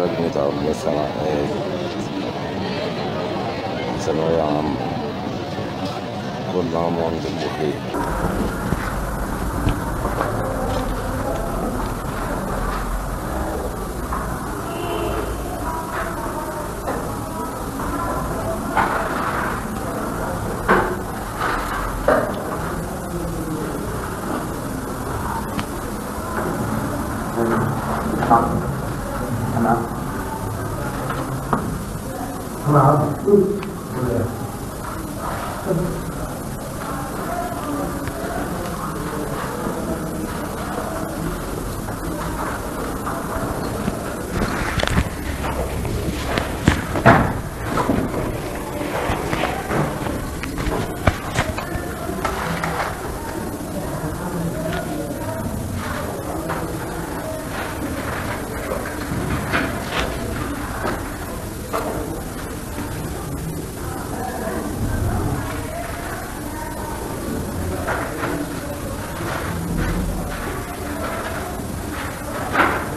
مجمد أو مثلا ثانوية عامة كل عام وأنتم بخير.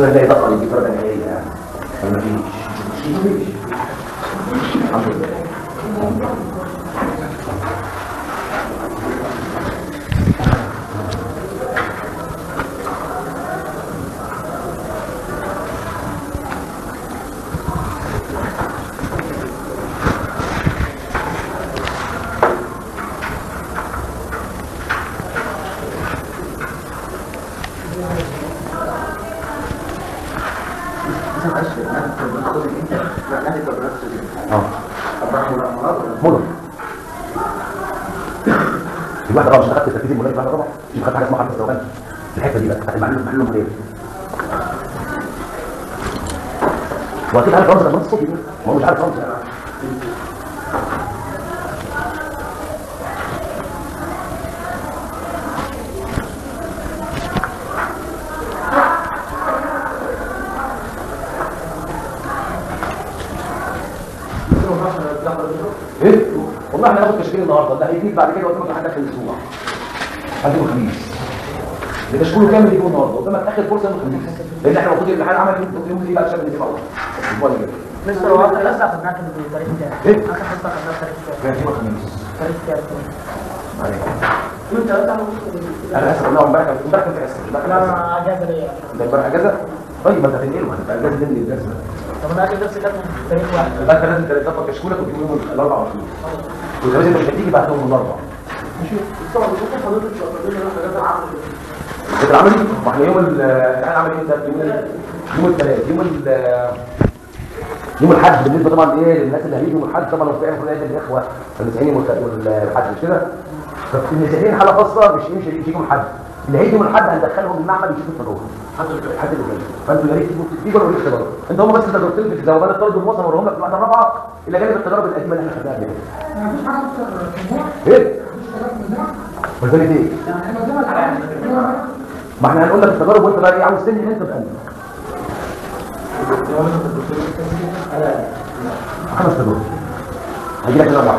لا يدخل في فرقة نهائية يعني مفيش الحمد لله. واكيد عارف رمز لما تصفي ما هو مش عارف رمز ايه؟ والله احنا هناخد تشكيل النهارده اللي هيجيب بعد كده قدامك لحد اخر الاسبوع. هدي الخميس. اللي تشكيله كامل يجيبه النهارده قدامك اخر فرصه انه الخميس. لان احنا المفروض الامتحان عمل يوم ايه بقى عشان اللي بيفوت. لسه لو اخر حصه اخدناها كانت بالتاريخ كام؟ اخر حصه اخدناها التاريخ كام؟ التاريخ كام؟ انت انا اسف والله امبارح كنت اسف. لا انا اجازه ليا. انت امبارح اجازه؟ طيب ما انت هتنقل وهتبقى اجازه ليه الدرس ده؟ طب انا اخر درس كان تاريخ واحد. يبقى لازم تظبط كشكولك وتجيب يوم الاربعاء على طول. كنت لازم مش هتيجي بعد يوم الاربعاء. ماشي؟ طبعا ممكن حضرتك ان شاء الله نعمل ما احنا يوم الامتحان عامل ايه؟ يوم الثلاث يوم الحد بالنسبه طبعا ايه للناس اللي هيجوا الحد طبعا وفي اخر الايام الاخوه المتابعين والحد مش كده؟ فمسجلين حلقه خاصه مش يجوا الحد اللي هيجوا الحد هندخلهم المعمل يشوفوا التجربه الحد اللي جاي فانتوا يا ريت تيجوا ولا تيجوا انتوا هم بس تجربتين في ذوبان الطرد والمصر وراهم لك الواحده الرابعه الى جانب التجارب القديمه اللي احنا خدناها قبل كده. مفيش حاجه اكتر ايه؟ مفيش حاجه ايه؟ ما احنا هنقول لك التجارب وانت بقى ايه عاوز تنهي انت بقى خمس تجارب هجي لك الاربعه